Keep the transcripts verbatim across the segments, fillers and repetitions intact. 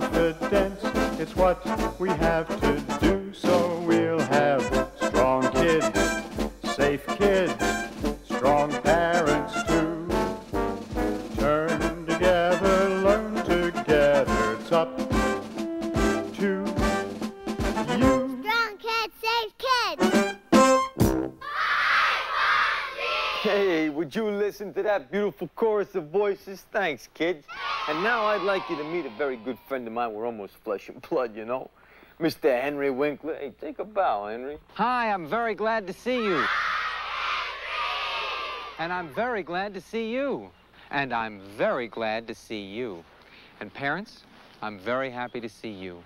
confidence. It's what we have to do, so we'll have strong kids, safe kids, strong parents too. Turn together, learn together, it's up to you. Strong kids, safe kids. Hey, would you listen to that beautiful chorus of voices? Thanks, kids. And now I'd like you to meet a very good friend of mine. We're almost flesh and blood, you know. Mister Henry Winkler. Hey, take a bow, Henry. Hi, I'm very glad to see you. Hi, Henry! And I'm very glad to see you. And I'm very glad to see you. And parents, I'm very happy to see you.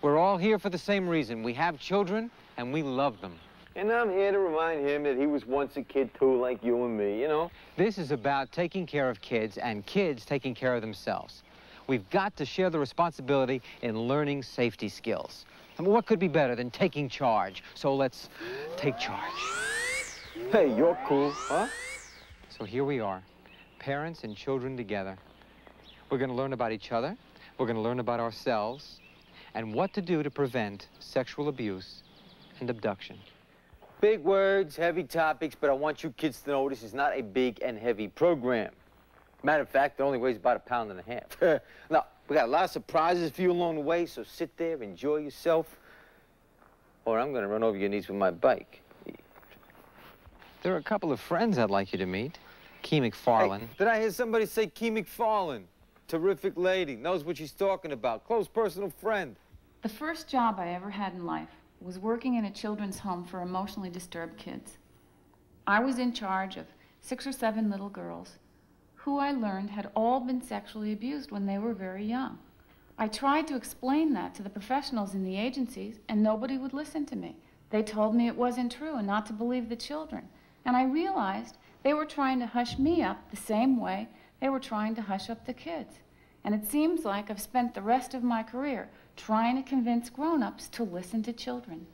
We're all here for the same reason. We have children, and we love them. And I'm here to remind him that he was once a kid, too, like you and me, you know? This is about taking care of kids and kids taking care of themselves. We've got to share the responsibility in learning safety skills. I mean, what could be better than taking charge? So let's take charge. Hey, you're cool, huh? So here we are, parents and children together. We're going to learn about each other. We're going to learn about ourselves and what to do to prevent sexual abuse and abduction. Big words, heavy topics, but I want you kids to know this is not a big and heavy program. Matter of fact, it only weighs about a pound and a half. Now, we got a lot of surprises for you along the way, so sit there, enjoy yourself, or I'm gonna run over your knees with my bike. There are a couple of friends I'd like you to meet. Kee McFarland. Hey, did I hear somebody say Kee McFarland? Terrific lady, knows what she's talking about. Close personal friend. The first job I ever had in life was working in a children's home for emotionally disturbed kids. I was in charge of six or seven little girls who I learned had all been sexually abused when they were very young. I tried to explain that to the professionals in the agencies, and nobody would listen to me. They told me it wasn't true and not to believe the children. And I realized they were trying to hush me up the same way they were trying to hush up the kids. And it seems like I've spent the rest of my career trying to convince grown-ups to listen to children.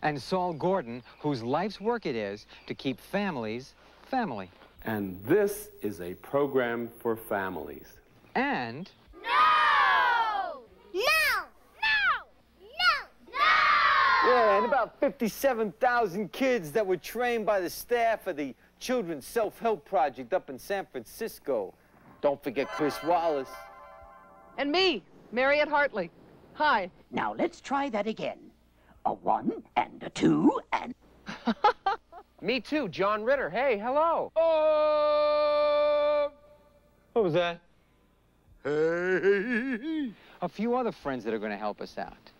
And Saul Gordon, whose life's work it is to keep families family. And this is a program for families. And... No! No! No! No! No! Yeah, and about fifty-seven thousand kids that were trained by the staff of the Children's Self-Help Project up in San Francisco. Don't forget Chris Wallace. And me, Mariette Hartley. Hi. Now let's try that again. A one and a two and... Me too, John Ritter. Hey, hello. Oh! What was that? Hey! A few other friends that are going to help us out.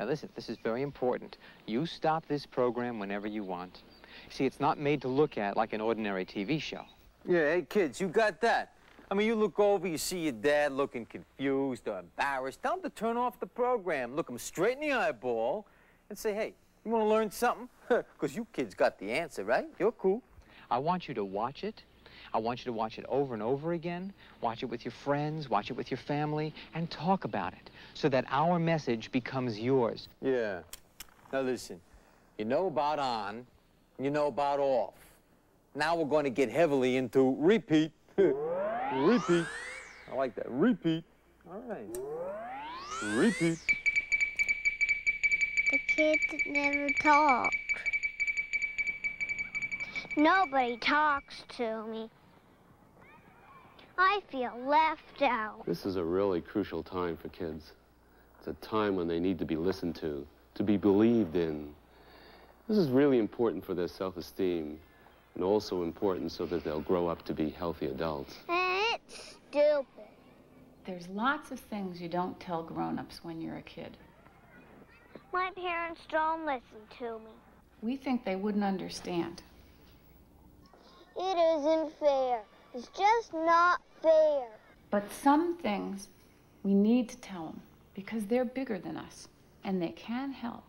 Now listen, this is very important. You stop this program whenever you want. See, it's not made to look at like an ordinary T V show. Yeah, hey kids, you got that. I mean, you look over, you see your dad looking confused or embarrassed. Tell him to turn off the program. Look him straight in the eyeball and say, hey, you want to learn something? Because you kids got the answer, right? You're cool. I want you to watch it. I want you to watch it over and over again. Watch it with your friends, watch it with your family, and talk about it so that our message becomes yours. Yeah. Now, listen, you know about on, you know about off. Now we're going to get heavily into repeat. Repeat. I like that. Repeat. All right. Repeat. The kids never talk. Nobody talks to me. I feel left out. This is a really crucial time for kids. It's a time when they need to be listened to, to be believed in. This is really important for their self-esteem, and also important so that they'll grow up to be healthy adults. It's stupid. There's lots of things you don't tell grown-ups when you're a kid. My parents don't listen to me. We think they wouldn't understand. It isn't fair. It's just not fair. But some things we need to tell them because they're bigger than us and they can help.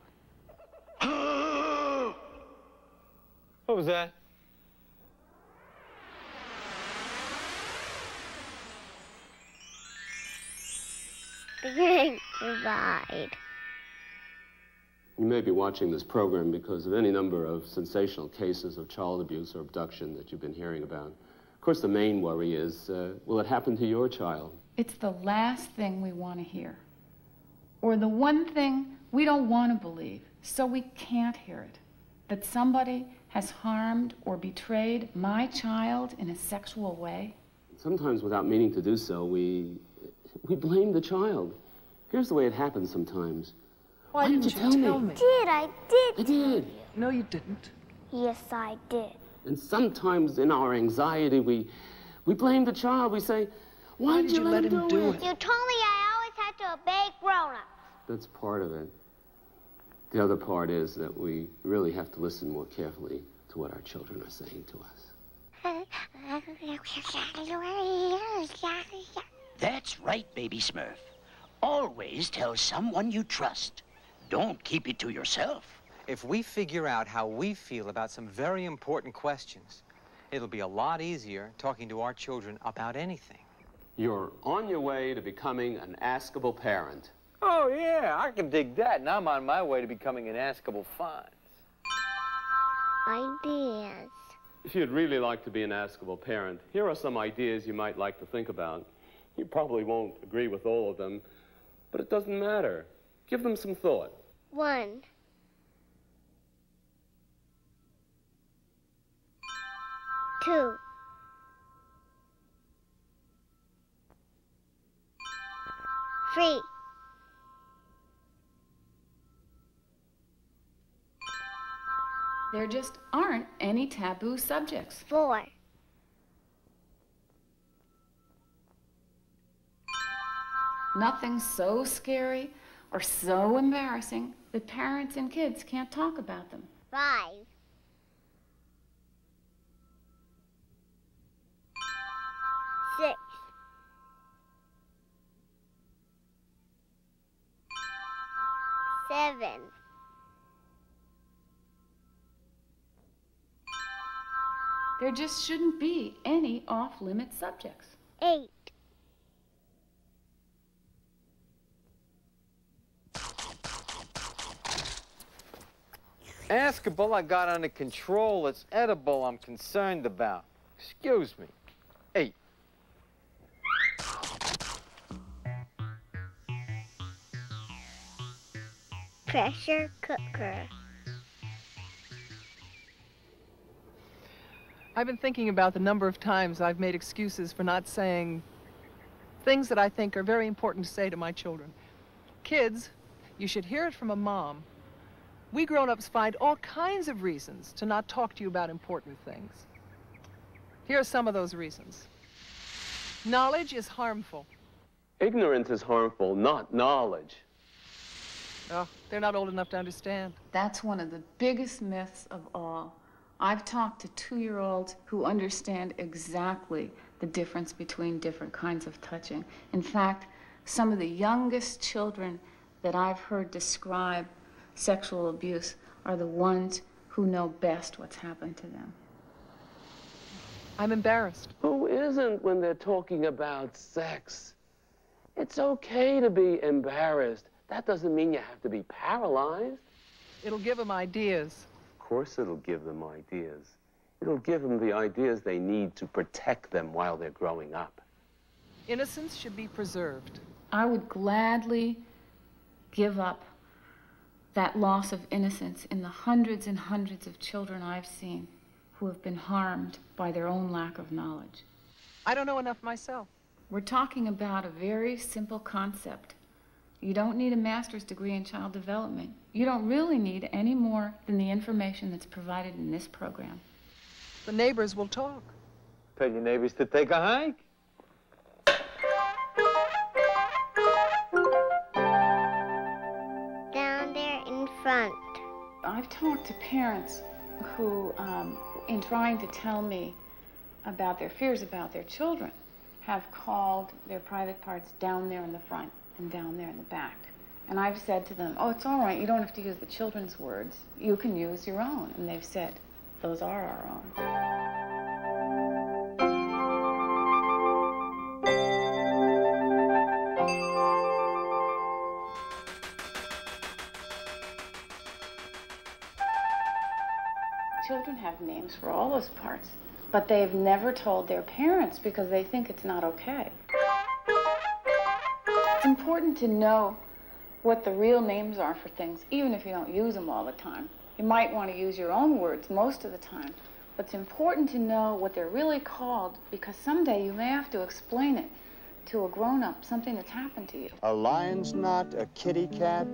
What was that? You may be watching this program because of any number of sensational cases of child abuse or abduction that you've been hearing about. Of course, the main worry is, uh, will it happen to your child? It's the last thing we want to hear. or the one thing we don't want to believe, so we can't hear it, that somebody has harmed or betrayed my child in a sexual way? Sometimes without meaning to do so, we, we blame the child. Here's the way it happens sometimes. Why, Why didn't, didn't you, you tell, tell me? me? Did, I did. I did. No, you didn't. Yes, I did. And sometimes in our anxiety, we, we blame the child. We say, why, why did, did you let, let him, him do, do it? it? You told me I always had to obey grown-ups. That's part of it. The other part is that we really have to listen more carefully to what our children are saying to us. That's right, Baby Smurf. Always tell someone you trust. Don't keep it to yourself. If we figure out how we feel about some very important questions, it'll be a lot easier talking to our children about anything. You're on your way to becoming an askable parent. Oh, yeah, I can dig that, and I'm on my way to becoming an askable Fonz. Ideas. If you'd really like to be an askable parent, here are some ideas you might like to think about. You probably won't agree with all of them, but it doesn't matter. Give them some thought. One. Two. Three. There just aren't any taboo subjects. Four. Nothing so scary or so embarrassing that parents and kids can't talk about them. Five. Six. Seven. There just shouldn't be any off-limit subjects. Eight. Askable I got under control. It's edible I'm concerned about. Excuse me. Eight. Pressure cooker. I've been thinking about the number of times I've made excuses for not saying things that I think are very important to say to my children. Kids, you should hear it from a mom. We grown-ups find all kinds of reasons to not talk to you about important things. Here are some of those reasons. Knowledge is harmful. Ignorance is harmful, not knowledge. Oh, they're not old enough to understand. That's one of the biggest myths of all. I've talked to two-year-olds who understand exactly the difference between different kinds of touching. In fact, some of the youngest children that I've heard describe sexual abuse are the ones who know best what's happened to them. I'm embarrassed. Who isn't when they're talking about sex? It's okay to be embarrassed. That doesn't mean you have to be paralyzed. It'll give them ideas. Of course it'll give them ideas. It'll give them the ideas they need to protect them while they're growing up. Innocence should be preserved. I would gladly give up that loss of innocence in the hundreds and hundreds of children I've seen who have been harmed by their own lack of knowledge. I don't know enough myself. We're talking about a very simple concept. You don't need a master's degree in child development. You don't really need any more than the information that's provided in this program. The neighbors will talk. Tell your neighbors to take a hike. Down there in front. I've talked to parents who, um, in trying to tell me about their fears about their children, have called their private parts down there in the front and down there in the back. And I've said to them, oh, it's all right, you don't have to use the children's words. You can use your own. And they've said, those are our own. Children have names for all those parts, but they've never told their parents because they think it's not okay. It's important to know what the real names are for things, even if you don't use them all the time. You might want to use your own words most of the time, but it's important to know what they're really called, because someday you may have to explain it to a grown-up, something that's happened to you. A lion's not a kitty cat,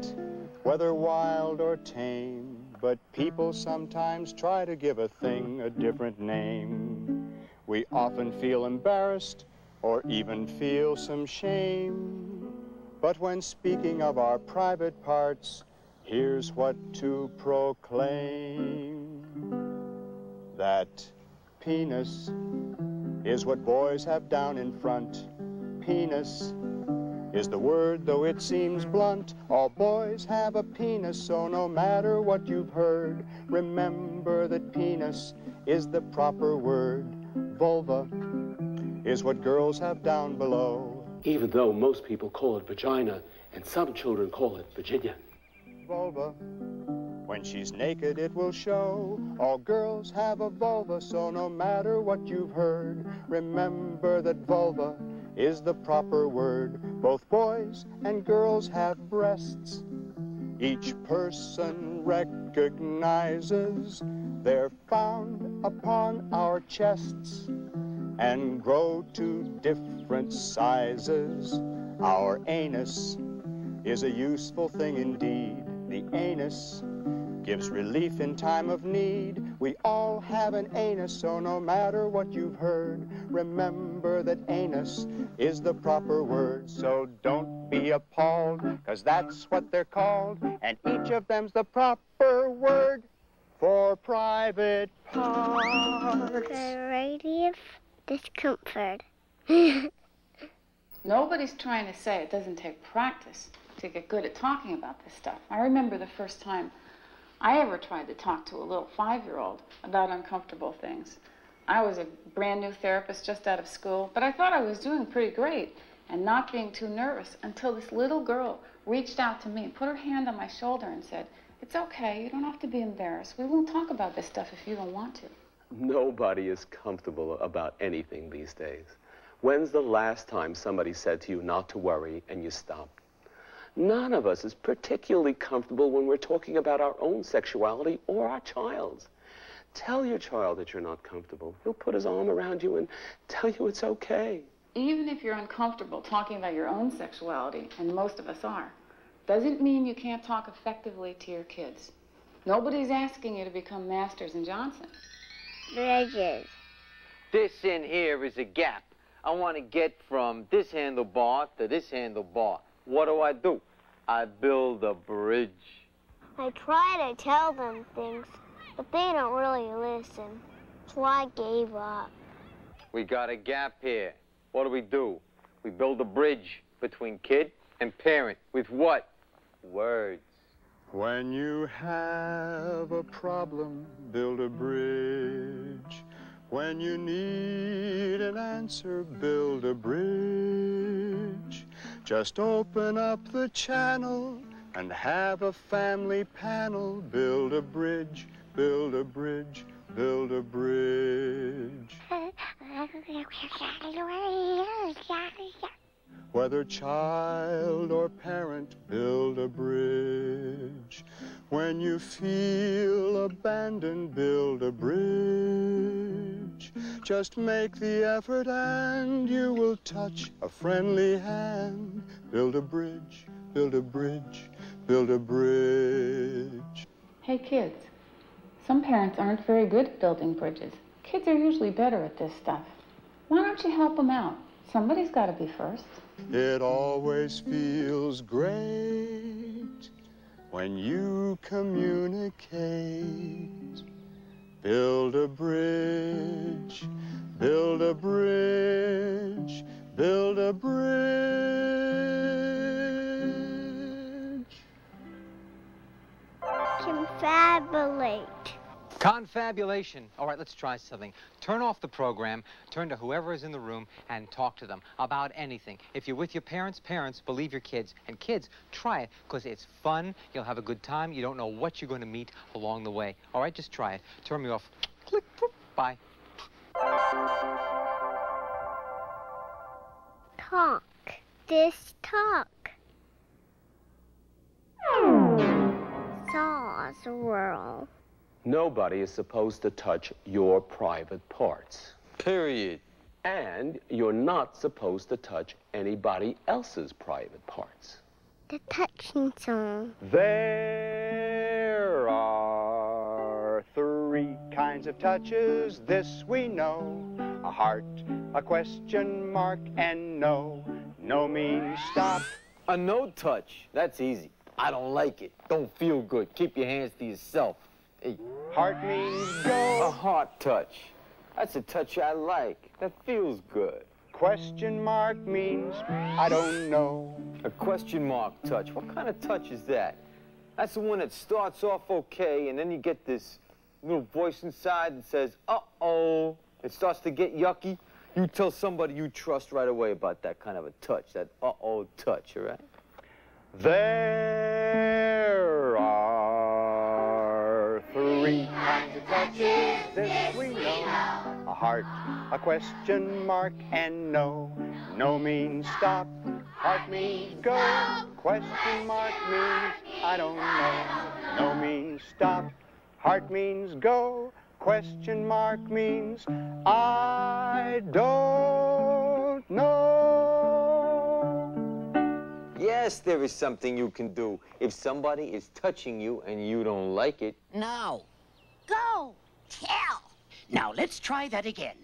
whether wild or tame, but people sometimes try to give a thing a different name. We often feel embarrassed or even feel some shame, but when speaking of our private parts, here's what to proclaim. That penis is what boys have down in front. Penis is the word, though it seems blunt. All boys have a penis, so no matter what you've heard, remember that penis is the proper word. Vulva is what girls have down below. Even though most people call it vagina, and some children call it Virginia. Vulva. When she's naked, it will show. All girls have a vulva, so no matter what you've heard, remember that vulva is the proper word. Both boys and girls have breasts. Each person recognizes they're found upon our chests and grow to different sizes. Our anus is a useful thing indeed. The anus gives relief in time of need. We all have an anus, so no matter what you've heard, remember that anus is the proper word. So don't be appalled, cause that's what they're called, and each of them's the proper word for private parts. Variety of discomfort. Nobody's trying to say it doesn't take practice to get good at talking about this stuff. I remember the first time I ever tried to talk to a little five-year-old about uncomfortable things. I was a brand new therapist just out of school, but I thought I was doing pretty great and not being too nervous until this little girl reached out to me, put her hand on my shoulder and said, "It's okay, you don't have to be embarrassed. We won't talk about this stuff if you don't want to." Nobody is comfortable about anything these days. When's the last time somebody said to you not to worry and you stopped? None of us is particularly comfortable when we're talking about our own sexuality or our child's. Tell your child that you're not comfortable. He'll put his arm around you and tell you it's okay. Even if you're uncomfortable talking about your own sexuality, and most of us are, doesn't mean you can't talk effectively to your kids. Nobody's asking you to become Masters and Johnson. Bridges. This in here is a gap. I want to get from this handlebar to this handlebar. What do I do? I build a bridge. I try to tell them things, but they don't really listen, so I gave up. We got a gap here. What do we do? We build a bridge between kid and parent. With what? Words. When you have a problem, build a bridge. When you need an answer, build a bridge. Just open up the channel and have a family panel. Build a bridge, build a bridge, build a bridge. Whether child or parent, build a bridge. When you feel abandoned, build a bridge. Just make the effort and you will touch a friendly hand. Build a bridge, build a bridge, build a bridge. Hey kids, some parents aren't very good at building bridges. Kids are usually better at this stuff. Why don't you help them out? Somebody's got to be first. It always feels great when you communicate. Build a bridge, build a bridge, build a bridge. Confabulate. Confabulation. All right, let's try something. Turn off the program, turn to whoever is in the room, and talk to them about anything. If you're with your parents, parents, believe your kids. And kids, try it, because it's fun. You'll have a good time. You don't know what you're going to meet along the way. All right, just try it. Turn me off. Click. Bye. Talk. This talk. Saw's world. Nobody is supposed to touch your private parts. Period. And you're not supposed to touch anybody else's private parts. The touching song. There are three kinds of touches, this we know. A heart, a question mark, and no. No means stop. A no touch, that's easy. I don't like it. Don't feel good. Keep your hands to yourself. Hey. Heart means go. A heart touch. That's a touch I like. That feels good. Question mark means I don't know. A question mark touch. What kind of touch is that? That's the one that starts off okay, and then you get this little voice inside that says, uh-oh. It starts to get yucky. You tell somebody you trust right away about that kind of a touch, that uh-oh touch, all right? There are three kinds of touches, this we know. A heart, a question mark, and no. No means stop, heart means go. Question mark means I don't know. No means stop, heart means go. Question mark means I don't know. Yes, there is something you can do if somebody is touching you and you don't like it. No. Go. Tell. Now, let's try that again.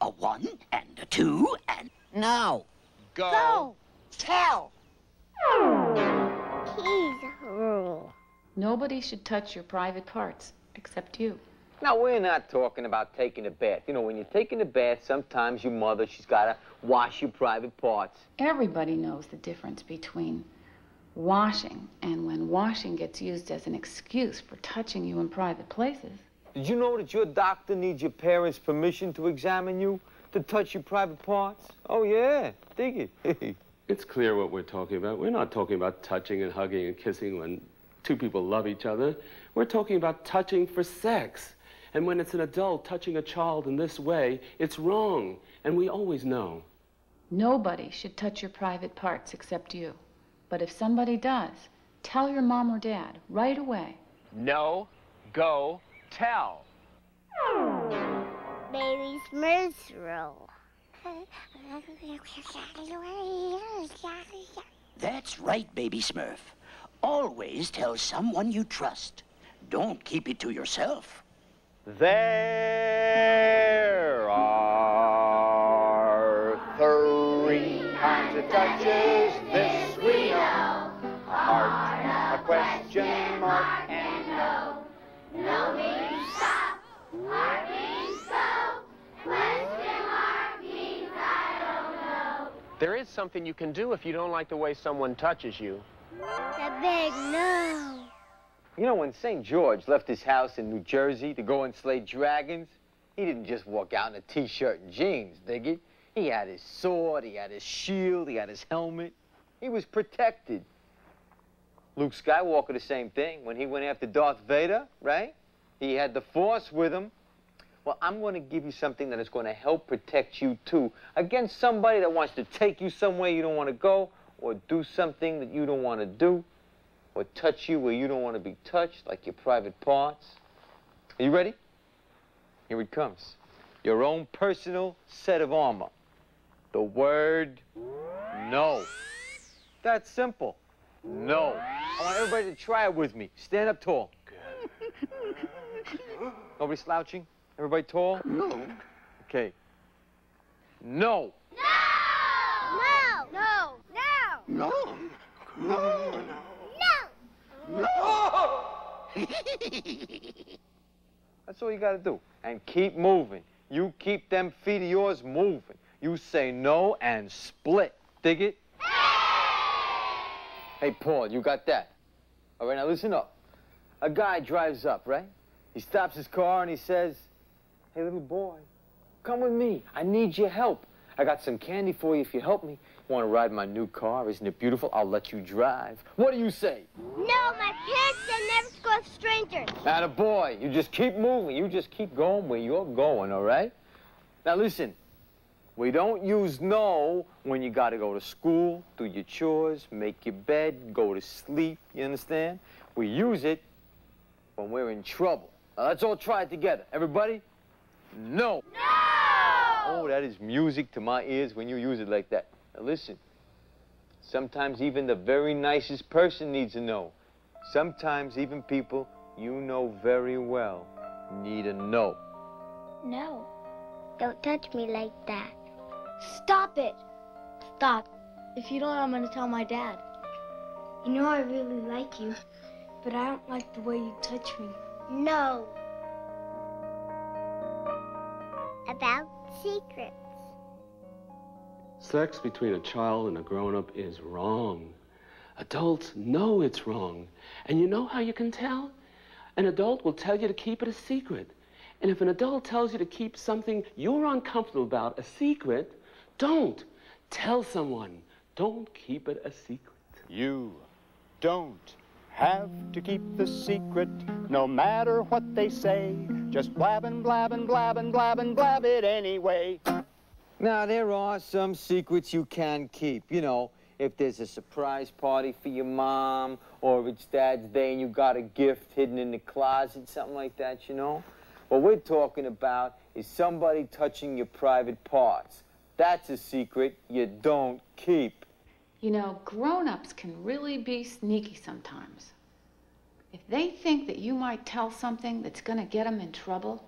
A one and a two and... Now. Go. Go. Tell. Please rule. Nobody should touch your private parts except you. Now, we're not talking about taking a bath. You know, when you're taking a bath, sometimes your mother, she's got to wash your private parts. Everybody knows the difference between washing and when washing gets used as an excuse for touching you in private places. Did you know that your doctor needs your parents' permission to examine you, to touch your private parts? Oh, yeah. Dig it. It's clear what we're talking about. We're not talking about touching and hugging and kissing when two people love each other. We're talking about touching for sex. And when it's an adult touching a child in this way, it's wrong, and we always know. Nobody should touch your private parts except you. But if somebody does, tell your mom or dad right away. No, go, tell. Baby's miserable. That's right, Baby Smurf. Always tell someone you trust. Don't keep it to yourself. There are three kinds of touches, this we know. A heart, a question mark, and no. No means stop, heart means go, question mark means I don't know. There is something you can do if you don't like the way someone touches you. The big no. You know, when Saint George left his house in New Jersey to go and slay dragons, he didn't just walk out in a T-shirt and jeans, dig it? He had his sword, he had his shield, he had his helmet. He was protected. Luke Skywalker, the same thing. When he went after Darth Vader, right? He had the Force with him. Well, I'm going to give you something that is going to help protect you, too, against somebody that wants to take you somewhere you don't want to go or do something that you don't want to do. Or touch you where you don't want to be touched, like your private parts. Are you ready? Here it comes. Your own personal set of armor. The word no. That's simple. No. I want everybody to try it with me. Stand up tall. Nobody slouching? Everybody tall? No. Okay. No. No. No. No. No. No. No. No. No! That's all you gotta do. And keep moving. You keep them feet of yours moving. You say no and split. Dig it? Hey, Paul, you got that? All right, now listen up. A guy drives up, right? He stops his car and he says, hey, little boy, come with me. I need your help. I got some candy for you if you help me. Want to ride my new car? Isn't it beautiful? I'll let you drive. What do you say? No, my parents, they never score with strangers. Atta boy, you just keep moving. You just keep going where you're going, all right? Now, listen, we don't use no when you got to go to school, do your chores, make your bed, go to sleep, you understand? We use it when we're in trouble. Now, let's all try it together. Everybody? No. No! Oh, that is music to my ears when you use it like that. Now, listen. Sometimes even the very nicest person needs to know. Sometimes even people you know very well need a no. No. Don't touch me like that. Stop it. Stop. If you don't, I'm going to tell my dad. You know I really like you, but I don't like the way you touch me. No. About secrets. Sex between a child and a grown-up is wrong. Adults know it's wrong. And you know how you can tell? An adult will tell you to keep it a secret. And if an adult tells you to keep something you're uncomfortable about a secret, don't. Tell someone. Don't keep it a secret. You don't have to keep the secret, no matter what they say. Just blabbin', blabbin', blabbin', blabbin', blab it anyway. Now, there are some secrets you can keep. You know, if there's a surprise party for your mom, or it's Dad's Day and you got a gift hidden in the closet, something like that, you know? What we're talking about is somebody touching your private parts. That's a secret you don't keep. You know, grown-ups can really be sneaky sometimes. If they think that you might tell something that's going to get them in trouble,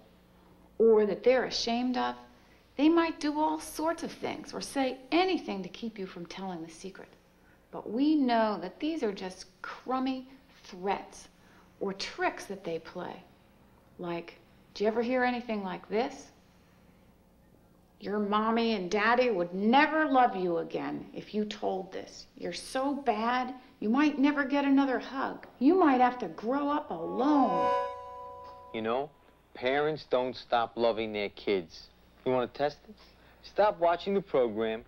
or that they're ashamed of, they might do all sorts of things or say anything to keep you from telling the secret. But we know that these are just crummy threats or tricks that they play. Like, do you ever hear anything like this? Your mommy and daddy would never love you again if you told this. You're so bad, you might never get another hug. You might have to grow up alone. You know, parents don't stop loving their kids. You want to test it? Stop watching the program,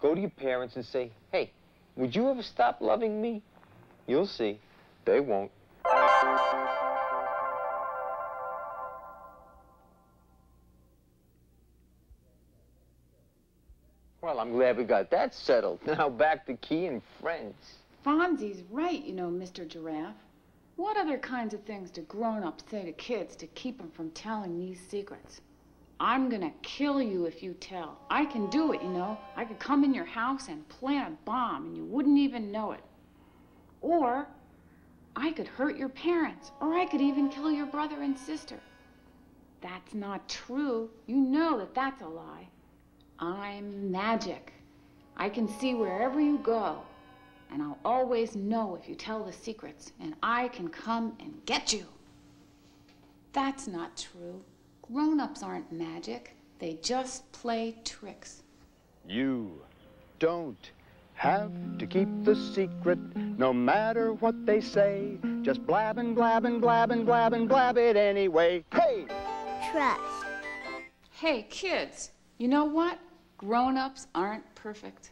go to your parents and say, hey, would you ever stop loving me? You'll see, they won't. Well, I'm glad we got that settled. Now back to Kee and friends. Fonzie's right, you know, Mister Giraffe. What other kinds of things do grown-ups say to kids to keep them from telling these secrets? I'm gonna kill you if you tell. I can do it, you know. I could come in your house and plant a bomb and you wouldn't even know it. Or I could hurt your parents, or I could even kill your brother and sister. That's not true. You know that that's a lie. I'm magic. I can see wherever you go, and I'll always know if you tell the secrets, and I can come and get you. That's not true. Grown-ups aren't magic. They just play tricks. You don't have to keep the secret, no matter what they say. Just blabbin', blabbin', blabbin', blabbin', blab it anyway. Hey! Trust. Hey, kids, you know what? Grown-ups aren't perfect.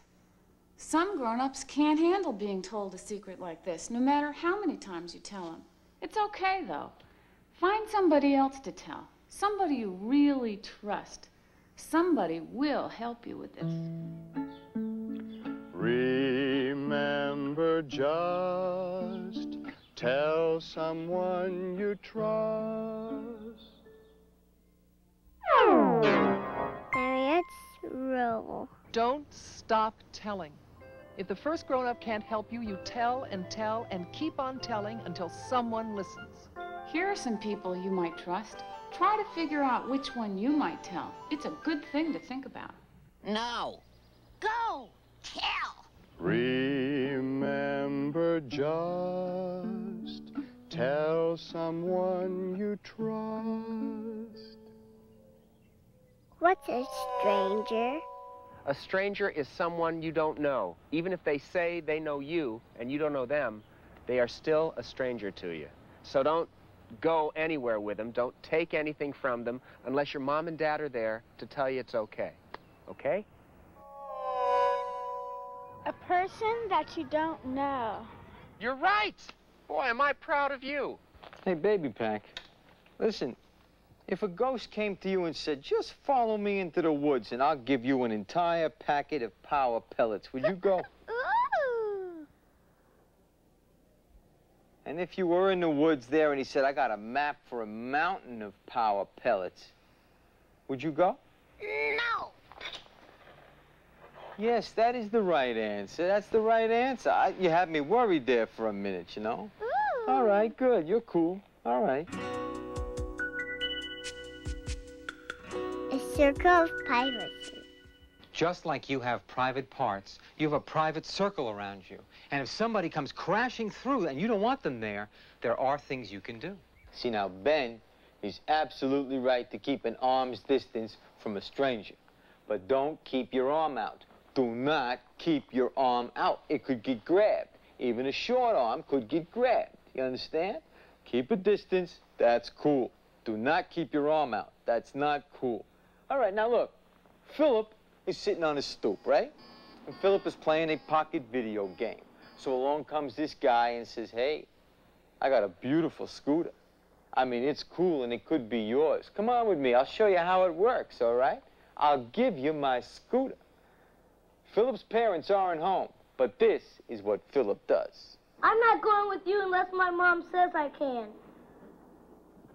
Some grown-ups can't handle being told a secret like this, no matter how many times you tell them. It's okay, though. Find somebody else to tell, somebody you really trust. Somebody will help you with this. Remember, just tell someone you trust. Mariette's rule. Don't stop telling. If the first grown-up can't help you, you tell and tell and keep on telling until someone listens. Here are some people you might trust. Try to figure out which one you might tell. It's a good thing to think about. No. Go. Tell. Remember, just tell someone you trust. What's a stranger? A stranger is someone you don't know. Even if they say they know you and you don't know them, they are still a stranger to you. So don't go anywhere with them. Don't take anything from them unless your mom and dad are there to tell you it's okay. Okay? A person that you don't know. You're right! Boy, am I proud of you. Hey, Baby Pack, listen. If a ghost came to you and said, just follow me into the woods and I'll give you an entire packet of power pellets, would you go? Ooh. And if you were in the woods there and he said, I got a map for a mountain of power pellets, would you go? No. Yes, that is the right answer. That's the right answer. I, you had me worried there for a minute, you know? Ooh. All right, good. You're cool. All right. A circle of piracy. Just like you have private parts, you have a private circle around you. And if somebody comes crashing through and you don't want them there, there are things you can do. See, now, Ben is absolutely right to keep an arm's distance from a stranger. But don't keep your arm out. Do not keep your arm out. It could get grabbed. Even a short arm could get grabbed. You understand? Keep a distance. That's cool. Do not keep your arm out. That's not cool. All right, now look. Philip is sitting on his stoop, right? And Philip is playing a pocket video game. So along comes this guy and says, hey, I got a beautiful scooter. I mean, it's cool and it could be yours. Come on with me. I'll show you how it works, all right? I'll give you my scooter. Philip's parents aren't home, but this is what Philip does. I'm not going with you unless my mom says I can.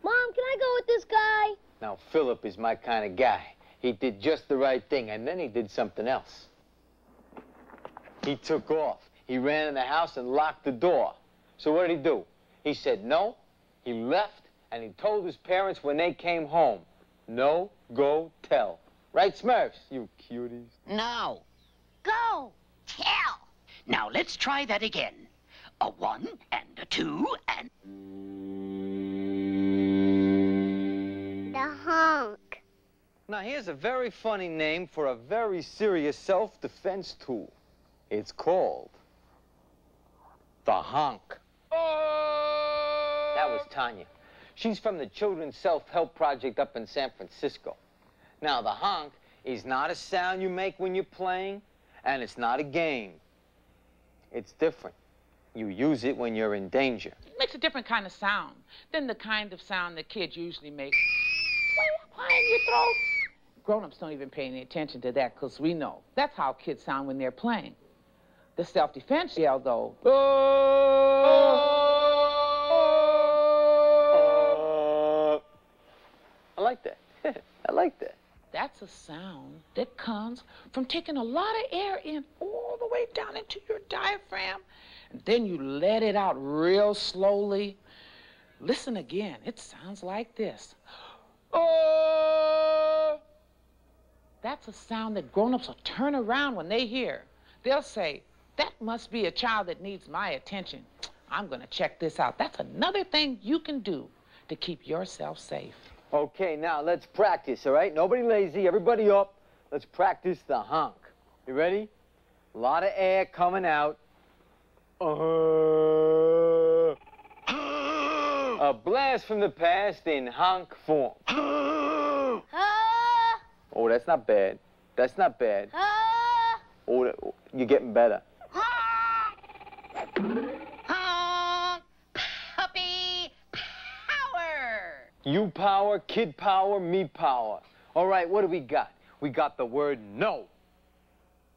Mom, can I go with this guy? Now, Philip is my kind of guy. He did just the right thing, and then he did something else. He took off. He ran in the house and locked the door. So what did he do? He said no, he left, and he told his parents when they came home, no, go tell. Right, Smurfs, you cuties? No. Go tell. Now, let's try that again. A one and a two and... The honk. Now, here's a very funny name for a very serious self-defense tool. It's called the honk. That was Tanya. She's from the Children's Self-Help Project up in San Francisco. Now, the honk is not a sound you make when you're playing, and it's not a game. It's different. You use it when you're in danger. It makes a different kind of sound than the kind of sound that kids usually make. Why in your throat? Grown-ups don't even pay any attention to that, because we know that's how kids sound when they're playing. The self-defense yell, though, oh, oh, oh. I like that. I like that. That's a sound that comes from taking a lot of air in all the way down into your diaphragm. And then you let it out real slowly. Listen again. It sounds like this. Oh! That's a sound that grown-ups will turn around when they hear. They'll say, that must be a child that needs my attention. I'm going to check this out. That's another thing you can do to keep yourself safe. Okay, now let's practice, all right? Nobody lazy, everybody up. Let's practice the honk. You ready? A lot of air coming out. Uh-huh. A blast from the past in honk form. Uh-huh. Oh, that's not bad. That's not bad. Uh-huh. Oh, that, oh, you're getting better. Uh-huh. You power, kid power, me power. All right, what do we got? We got the word no.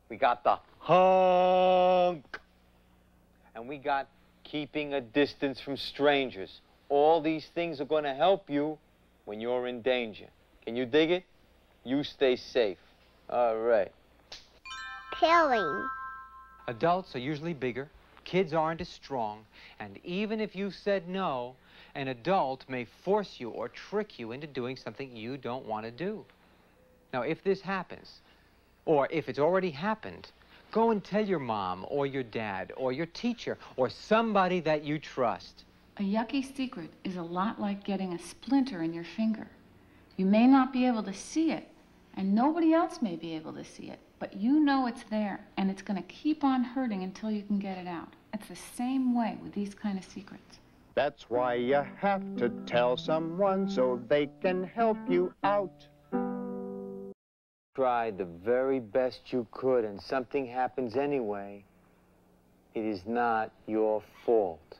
We got the honk. And we got keeping a distance from strangers. All these things are going to help you when you're in danger. Can you dig it? You stay safe. All right. Killing. Adults are usually bigger. Kids aren't as strong. And even if you said no, an adult may force you or trick you into doing something you don't want to do. Now, if this happens, or if it's already happened, go and tell your mom or your dad or your teacher or somebody that you trust. A yucky secret is a lot like getting a splinter in your finger. You may not be able to see it, and nobody else may be able to see it, but you know it's there, and it's going to keep on hurting until you can get it out. It's the same way with these kind of secrets. That's why you have to tell someone so they can help you out. Try the very best you could and something happens anyway. It is not your fault.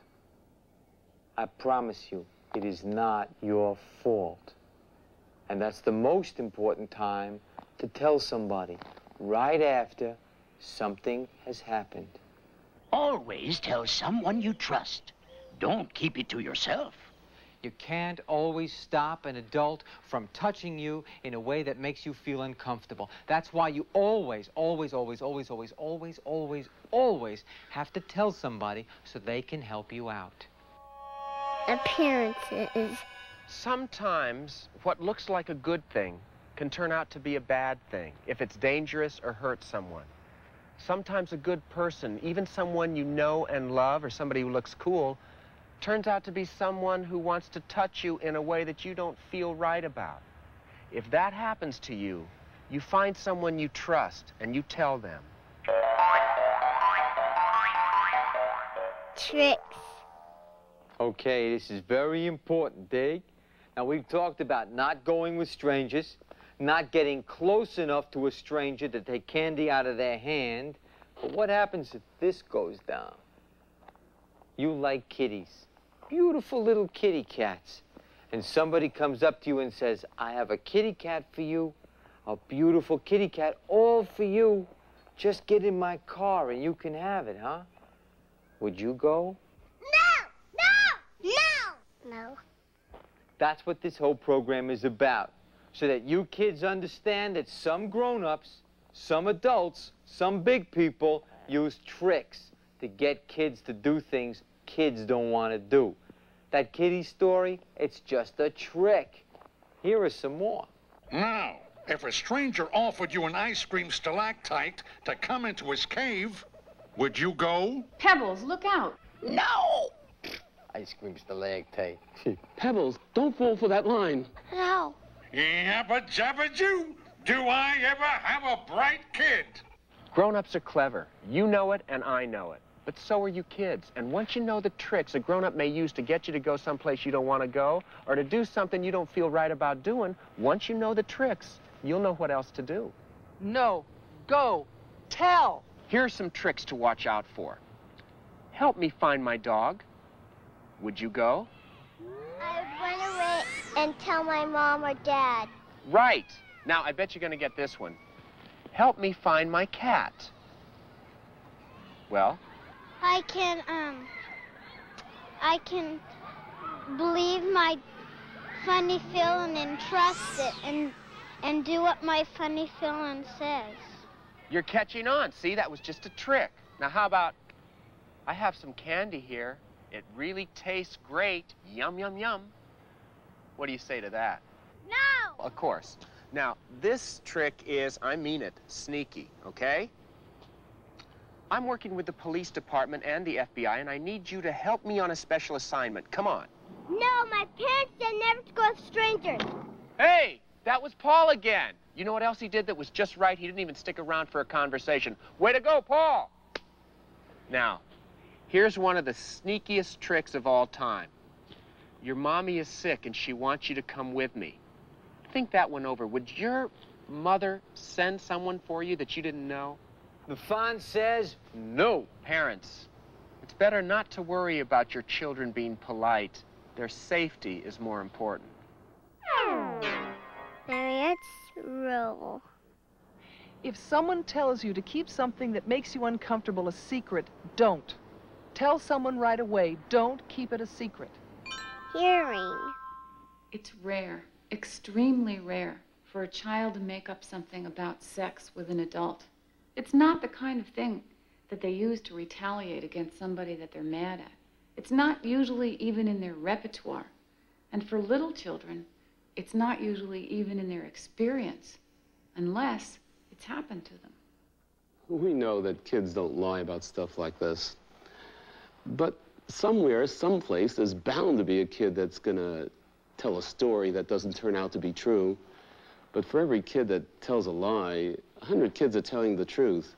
I promise you, it is not your fault. And that's the most important time to tell somebody, right after something has happened. Always tell someone you trust. Don't keep it to yourself. You can't always stop an adult from touching you in a way that makes you feel uncomfortable. That's why you always, always, always, always, always, always, always, always have to tell somebody so they can help you out. Appearances. Sometimes what looks like a good thing can turn out to be a bad thing if it's dangerous or hurts someone. Sometimes a good person, even someone you know and love or somebody who looks cool, turns out to be someone who wants to touch you in a way that you don't feel right about. If that happens to you, you find someone you trust and you tell them. Tricks. Okay, this is very important, Dig. Now, we've talked about not going with strangers, not getting close enough to a stranger to take candy out of their hand. But what happens if this goes down? You like kitties. Beautiful little kitty cats. And somebody comes up to you and says, I have a kitty cat for you, a beautiful kitty cat, all for you. Just get in my car and you can have it, huh? Would you go? No! No! No! No. That's what this whole program is about, so that you kids understand that some grown-ups, some adults, some big people use tricks to get kids to do things kids don't want to do. That kitty story, it's just a trick. Here are some more. Now, if a stranger offered you an ice cream stalactite to come into his cave, would you go? Pebbles, look out. No! Ice cream stalactite. Pebbles, don't fall for that line. No. Yabba jabba Jew, do I ever have a bright kid? Grown-ups are clever. You know it and I know it. But so are you kids. And once you know the tricks a grown-up may use to get you to go someplace you don't want to go or to do something you don't feel right about doing, once you know the tricks, you'll know what else to do. No. Go. Tell. Here are some tricks to watch out for. Help me find my dog. Would you go? I would run away and tell my mom or dad. Right. Now, I bet you're going to get this one. Help me find my cat. Well? I can, um, I can believe my funny feeling and trust it and, and do what my funny feeling says. You're catching on. See, that was just a trick. Now, how about, I have some candy here. It really tastes great. Yum, yum, yum. What do you say to that? No! Of course. Now, this trick is, I mean it, sneaky, okay? I'm working with the police department and the F B I, and I need you to help me on a special assignment. Come on. No, my parents said never to go with strangers. Hey, that was Paul again. You know what else he did that was just right? He didn't even stick around for a conversation. Way to go, Paul! Now, here's one of the sneakiest tricks of all time. Your mommy is sick, and she wants you to come with me. Think that one over. Would your mother send someone for you that you didn't know? The font says no. Parents, it's better not to worry about your children being polite. Their safety is more important. Mariette's rule. If someone tells you to keep something that makes you uncomfortable a secret, don't. Tell someone right away. Don't keep it a secret. Hearing. It's rare. Extremely rare for a child to make up something about sex with an adult. It's not the kind of thing that they use to retaliate against somebody that they're mad at. It's not usually even in their repertoire. And for little children, it's not usually even in their experience, unless it's happened to them. We know that kids don't lie about stuff like this. But somewhere, someplace, there's bound to be a kid that's gonna tell a story that doesn't turn out to be true. But for every kid that tells a lie, a hundred kids are telling the truth.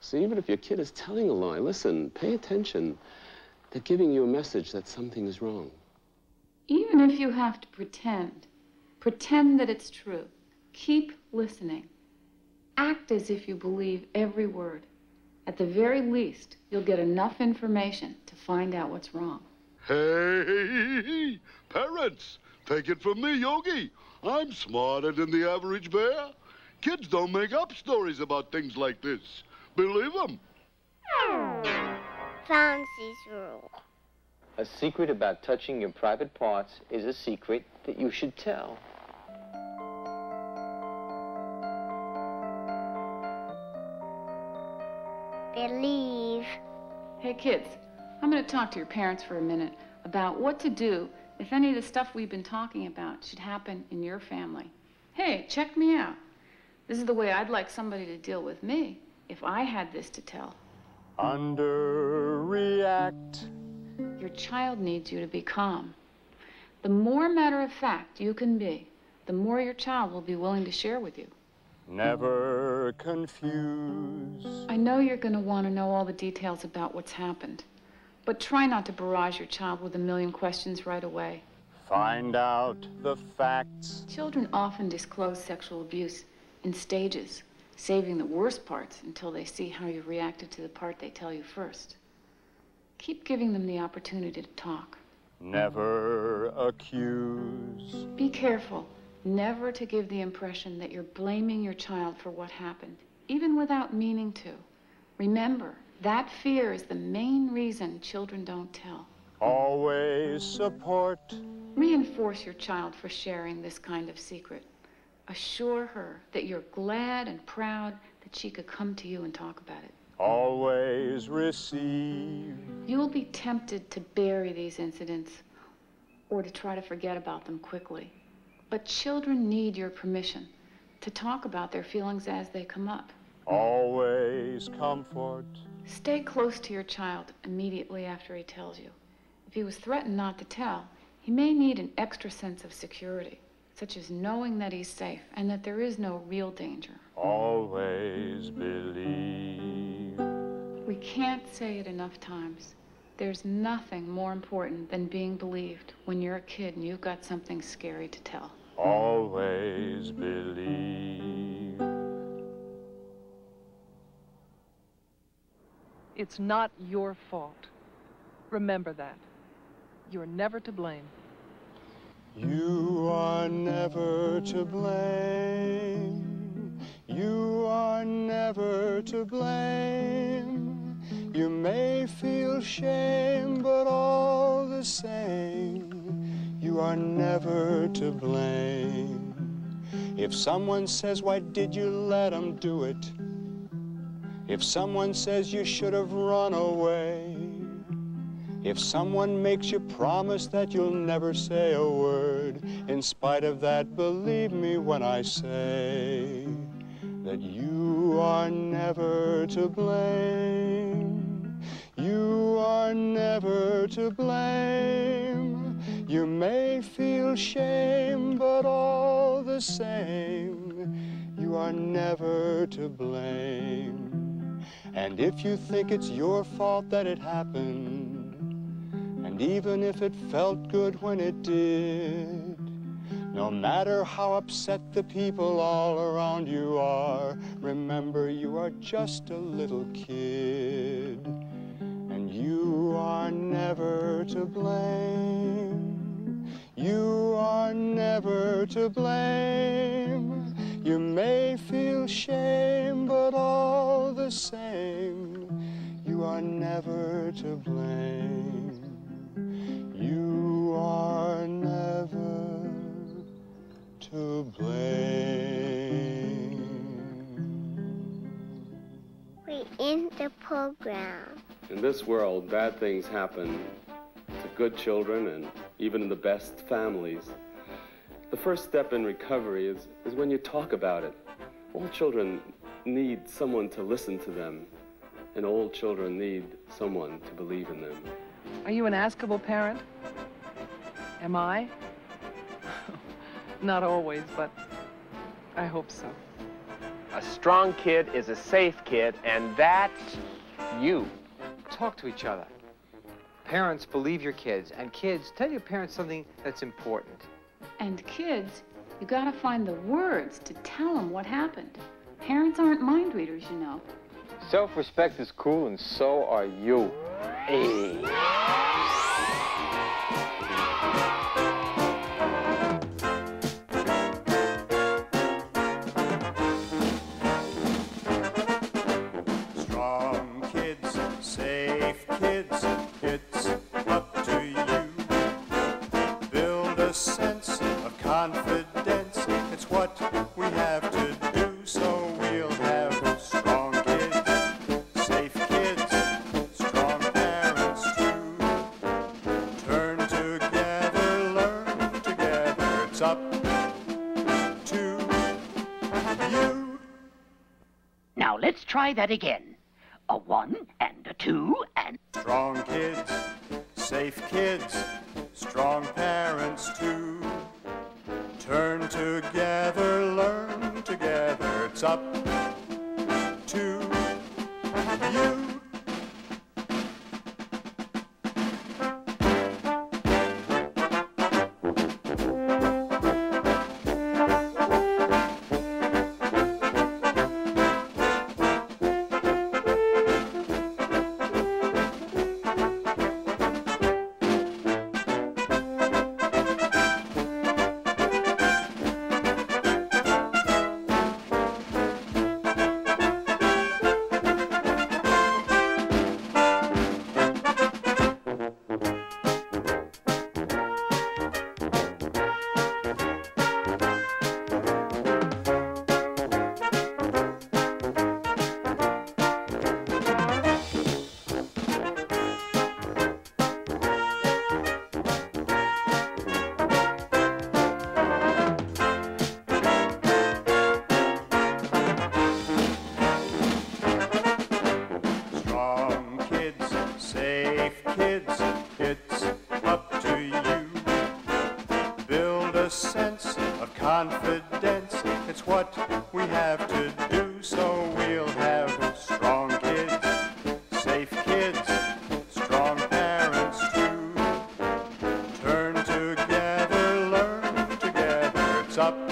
So even if your kid is telling a lie, listen, pay attention. They're giving you a message that something is wrong. Even if you have to pretend, pretend that it's true. Keep listening. Act as if you believe every word. At the very least, you'll get enough information to find out what's wrong. Hey, parents! Take it from me, Yogi. I'm smarter than the average bear. Kids don't make up stories about things like this. Believe them. Fonzie's rule. A secret about touching your private parts is a secret that you should tell. Believe. Hey, kids, I'm going to talk to your parents for a minute about what to do if any of the stuff we've been talking about should happen in your family. Hey, check me out. This is the way I'd like somebody to deal with me if I had this to tell. Underreact. Your child needs you to be calm. The more matter-of-fact you can be, the more your child will be willing to share with you. Never confuse. I know you're going to want to know all the details about what's happened, but try not to barrage your child with a million questions right away. Find out the facts. Children often disclose sexual abuse in stages, saving the worst parts until they see how you reacted to the part they tell you first. Keep giving them the opportunity to talk. Never accuse. Be careful never to give the impression that you're blaming your child for what happened, even without meaning to. Remember, that fear is the main reason children don't tell. Always support. Reinforce your child for sharing this kind of secret. Assure her that you're glad and proud that she could come to you and talk about it. Always receive. You'll be tempted to bury these incidents or to try to forget about them quickly. But children need your permission to talk about their feelings as they come up. Always comfort. Stay close to your child immediately after he tells you. If he was threatened not to tell, he may need an extra sense of security, such as knowing that he's safe and that there is no real danger. Always believe. We can't say it enough times. There's nothing more important than being believed when you're a kid and you've got something scary to tell. Always believe. It's not your fault. Remember that. You're never to blame. You are never to blame. You are never to blame. You may feel shame, but all the same, you are never to blame. If someone says, "Why did you let them do it?" If someone says you should have run away, if someone makes you promise that you'll never say a word, in spite of that, believe me when I say that you are never to blame. You are never to blame. You may feel shame, but all the same, you are never to blame. And if you think it's your fault that it happened, and even if it felt good when it did, no matter how upset the people all around you are, remember you are just a little kid. And you are never to blame. You are never to blame. You may feel shame, but all the same, you are never to blame. You are never to blame. We're in the program. In this world, bad things happen to good children and even in the best families. The first step in recovery is, is when you talk about it. All children need someone to listen to them, and all children need someone to believe in them. Are you an askable parent? Am I? Not always, but I hope so. A strong kid is a safe kid, and that's you. Talk to each other. Parents, believe your kids, and kids, tell your parents something that's important. And kids, you gotta find the words to tell them what happened. Parents aren't mind readers, you know. Self-respect is cool, and so are you. Hey. Strong kids, safe kids, it's up to you. it's up to you. Now let's try that again. A one and a two and... Strong kids, safe kids, strong parents too. Turn together, learn together, it's up to you. Up